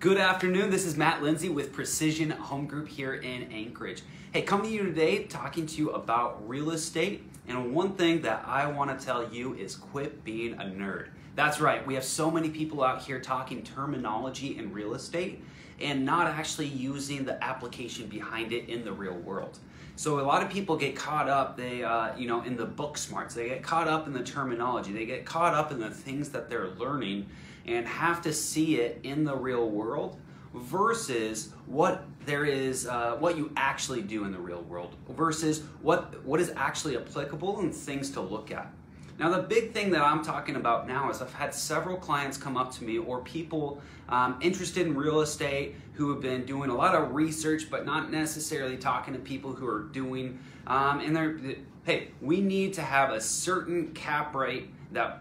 Good afternoon, this is Matt Lindsay with Precision Home Group here in Anchorage. Hey, coming to you today talking to you about real estate, and one thing that I want to tell you is quit being a nerd. That's right, we have so many people out here talking terminology in real estate and not actually using the application behind it in the real world. So a lot of people get caught up, in the book smarts. They get caught up in the terminology. They get caught up in the things that they're learning and have to see it in the real world versus what there is, what you actually do in the real world versus what is actually applicable and things to look at. Now the big thing that I'm talking about now is I've had several clients come up to me or people interested in real estate who have been doing a lot of research but not necessarily talking to people who are doing, hey, we need to have a certain cap rate that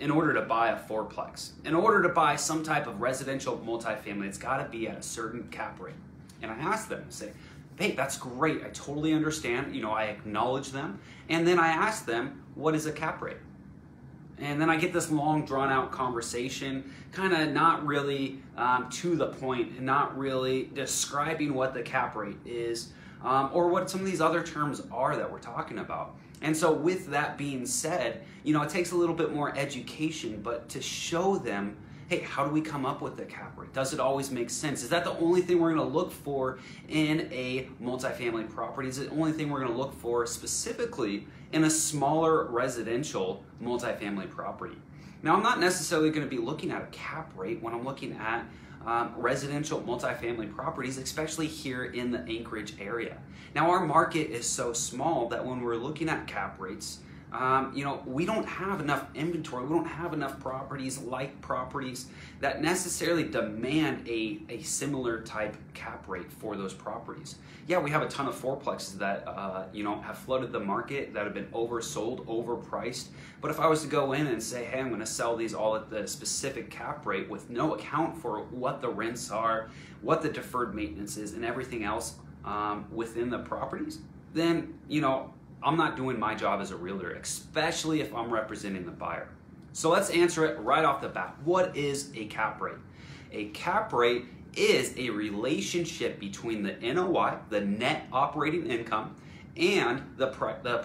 in order to buy a fourplex. In order to buy some type of residential multifamily, it's gotta be at a certain cap rate. And I asked them, say, hey, that's great, I totally understand, I acknowledge them. And then I ask them, what is a cap rate? And then I get this long drawn out conversation, kind of not really to the point and not really describing what the cap rate is or what some of these other terms are that we're talking about. And so with that being said, it takes a little bit more education, but to show them, hey, how do we come up with the cap rate? Does it always make sense? Is that the only thing we're gonna look for in a multifamily property? Is it the only thing we're gonna look for specifically in a smaller residential multifamily property? Now, I'm not necessarily gonna be looking at a cap rate when I'm looking at residential multifamily properties, especially here in the Anchorage area. Now, our market is so small that when we're looking at cap rates, we don't have enough inventory. We don't have enough properties that necessarily demand a similar type cap rate for those properties. Yeah, we have a ton of fourplexes that, have flooded the market, that have been oversold, overpriced. But if I was to go in and say, hey, I'm going to sell these all at the specific cap rate with no account for what the rents are, what the deferred maintenance is, and everything else within the properties, then, I'm not doing my job as a realtor, especially if I'm representing the buyer. So let's answer it right off the bat. What is a cap rate? A cap rate is a relationship between the NOI, the net operating income, and the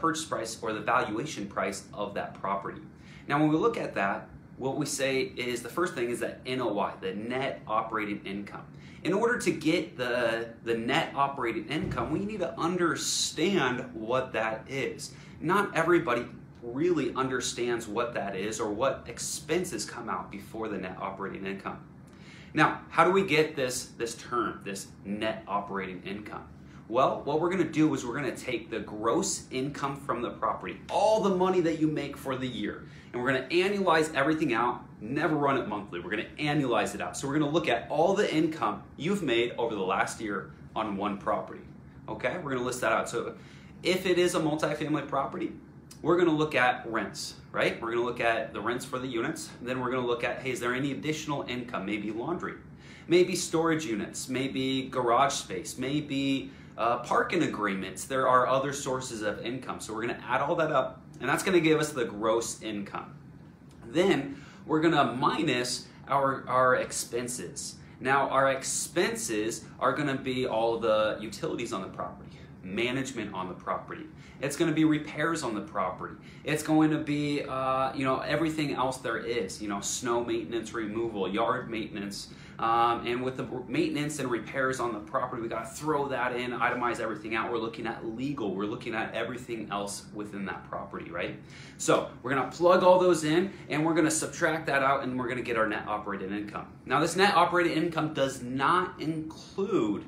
purchase price or the valuation price of that property. Now, when we look at that, what we say is the first thing is that NOI, the net operating income. In order to get the net operating income, we need to understand what that is. Not everybody really understands what that is or what expenses come out before the net operating income. Now, how do we get this term, this net operating income? Well, what we're gonna do is we're gonna take the gross income from the property, all the money that you make for the year, and we're gonna annualize everything out, never run it monthly, we're gonna annualize it out. So we're gonna look at all the income you've made over the last year on one property, okay? We're gonna list that out. So if it is a multifamily property, we're gonna look at rents, right? We're gonna look at the rents for the units, then we're gonna look at, hey, is there any additional income? Maybe laundry, maybe storage units, maybe garage space, maybe parking agreements. There are other sources of income. So we're gonna add all that up, and that's gonna give us the gross income. Then we're gonna minus our expenses. Now, our expenses are gonna be all the utilities on the property, management on the property. It's gonna be repairs on the property. It's going to be, everything else there is, snow maintenance, removal, yard maintenance. And with the maintenance and repairs on the property, we gotta throw that in, itemize everything out. We're looking at legal, we're looking at everything else within that property, right? So we're gonna plug all those in and we're gonna subtract that out and we're gonna get our net operating income. Now this net operating income does not include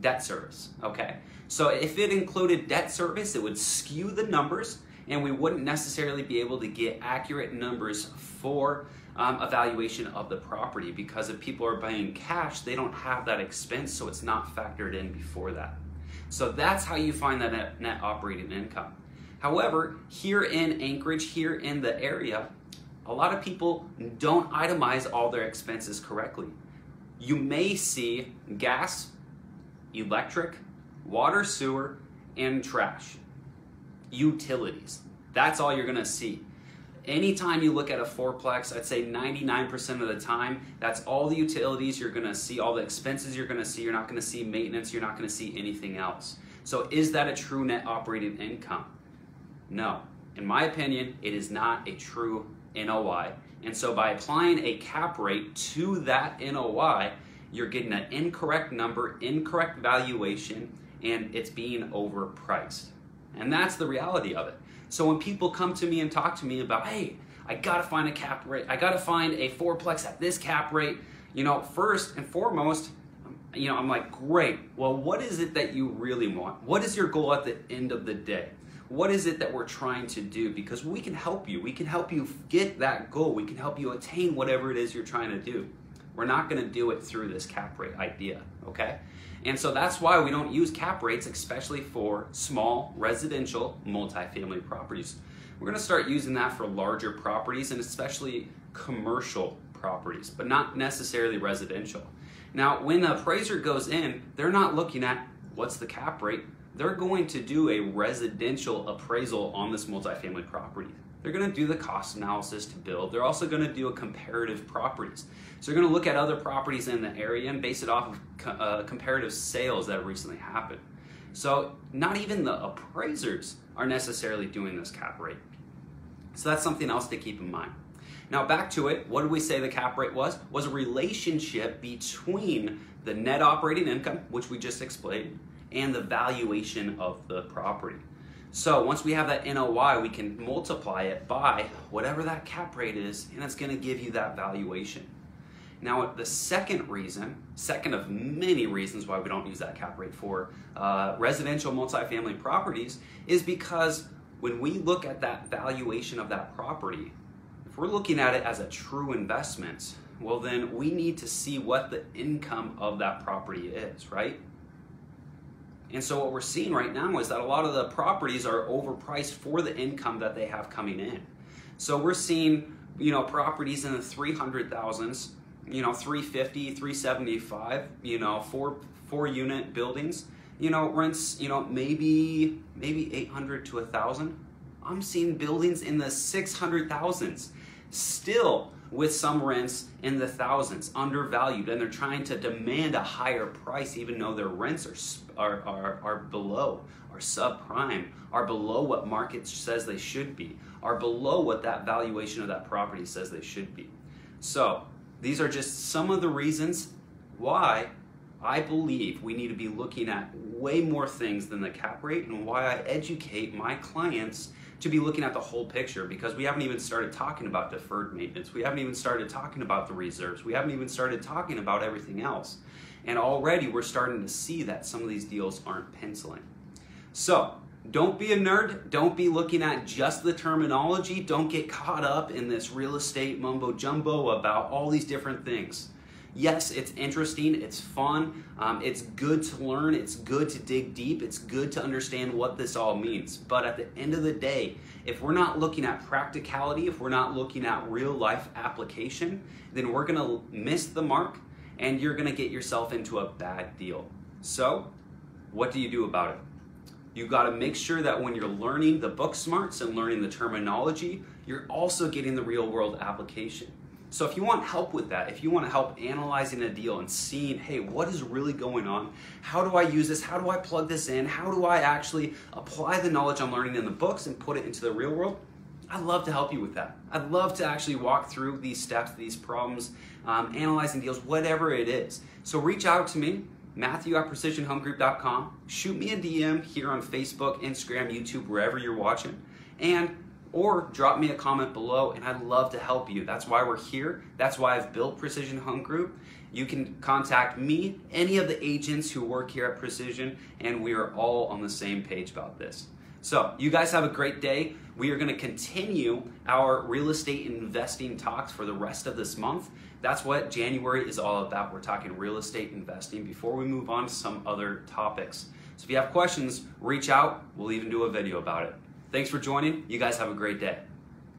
debt service, okay? So if it included debt service, it would skew the numbers and we wouldn't necessarily be able to get accurate numbers for evaluation of the property, because if people are buying cash, they don't have that expense, so it's not factored in before that. So that's how you find that net operating income. However, here in Anchorage, here in the area, a lot of people don't itemize all their expenses correctly. You may see gas, electric, water, sewer, and trash, utilities. That's all you're gonna see. Anytime you look at a fourplex, I'd say 99% of the time, that's all the utilities you're gonna see, all the expenses you're gonna see, you're not gonna see maintenance, you're not gonna see anything else. So is that a true net operating income? No. In my opinion, it is not a true NOI. And so by applying a cap rate to that NOI, you're getting an incorrect number, incorrect valuation, and it's being overpriced. And that's the reality of it. So when people come to me and talk to me about, hey, I gotta find a cap rate, I gotta find a fourplex at this cap rate, you know, first and foremost, you know, I'm like, great, well, what is it that you really want? What is your goal at the end of the day? What is it that we're trying to do? Because we can help you. We can help you get that goal. We can help you attain whatever it is you're trying to do. We're not gonna do it through this cap rate idea, okay? And so that's why we don't use cap rates, especially for small residential multifamily properties. We're gonna start using that for larger properties and especially commercial properties, but not necessarily residential. Now, when the appraiser goes in, they're not looking at what's the cap rate. They're going to do a residential appraisal on this multifamily property. They're gonna do the cost analysis to build. They're also gonna do a comparative properties. So you're gonna look at other properties in the area and base it off of comparative sales that recently happened. So not even the appraisers are necessarily doing this cap rate. So that's something else to keep in mind. Now back to it, what did we say the cap rate was? Was a relationship between the net operating income, which we just explained, and the valuation of the property. So once we have that NOI, we can multiply it by whatever that cap rate is, and it's gonna give you that valuation. Now the second reason, second of many reasons why we don't use that cap rate for residential multifamily properties is because when we look at that valuation of that property, if we're looking at it as a true investment, well then we need to see what the income of that property is, right? And so what we're seeing right now is that a lot of the properties are overpriced for the income that they have coming in. So we're seeing, you know, properties in the 300,000s, you know, 350, 375, you know, four unit buildings, you know, rents, you know, maybe 800 to 1,000. I'm seeing buildings in the 600,000s, still with some rents in the thousands, undervalued, and they're trying to demand a higher price even though their rents are subprime, are below what market says they should be, are below what that valuation of that property says they should be. So these are just some of the reasons why I believe we need to be looking at way more things than the cap rate and why I educate my clients to be looking at the whole picture, because we haven't even started talking about deferred maintenance. We haven't even started talking about the reserves. We haven't even started talking about everything else. And already we're starting to see that some of these deals aren't penciling. So don't be a nerd. Don't be looking at just the terminology. Don't get caught up in this real estate mumbo jumbo about all these different things. Yes, it's interesting, it's fun, it's good to learn, it's good to dig deep, it's good to understand what this all means. But at the end of the day, if we're not looking at practicality, if we're not looking at real life application, then we're gonna miss the mark and you're gonna get yourself into a bad deal. So, what do you do about it? You gotta make sure that when you're learning the book smarts and learning the terminology, you're also getting the real world application. So if you want help with that, if you want to help analyzing a deal and seeing, hey, what is really going on? How do I use this? How do I plug this in? How do I actually apply the knowledge I'm learning in the books and put it into the real world? I'd love to help you with that. I'd love to actually walk through these steps, these problems, analyzing deals, whatever it is. So reach out to me, Matthew at PrecisionHomeGroup.com. Shoot me a DM here on Facebook, Instagram, YouTube, wherever you're watching. Or drop me a comment below and I'd love to help you. That's why we're here. That's why I've built Precision Home Group. You can contact me, any of the agents who work here at Precision, and we are all on the same page about this. So you guys have a great day. We are gonna continue our real estate investing talks for the rest of this month. That's what January is all about. We're talking real estate investing before we move on to some other topics. So if you have questions, reach out. We'll even do a video about it. Thanks for joining. You guys have a great day.